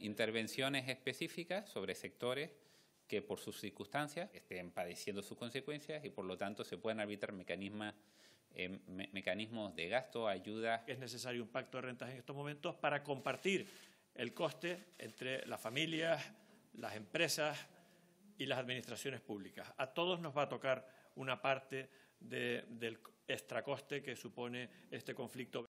intervenciones específicas sobre sectores que por sus circunstancias estén padeciendo sus consecuencias y por lo tanto se pueden arbitrar mecanismos de gasto, ayudas. Es necesario un pacto de rentas en estos momentos para compartir el coste entre las familias, las empresas y las administraciones públicas. A todos nos va a tocar una parte del extracoste que supone este conflicto.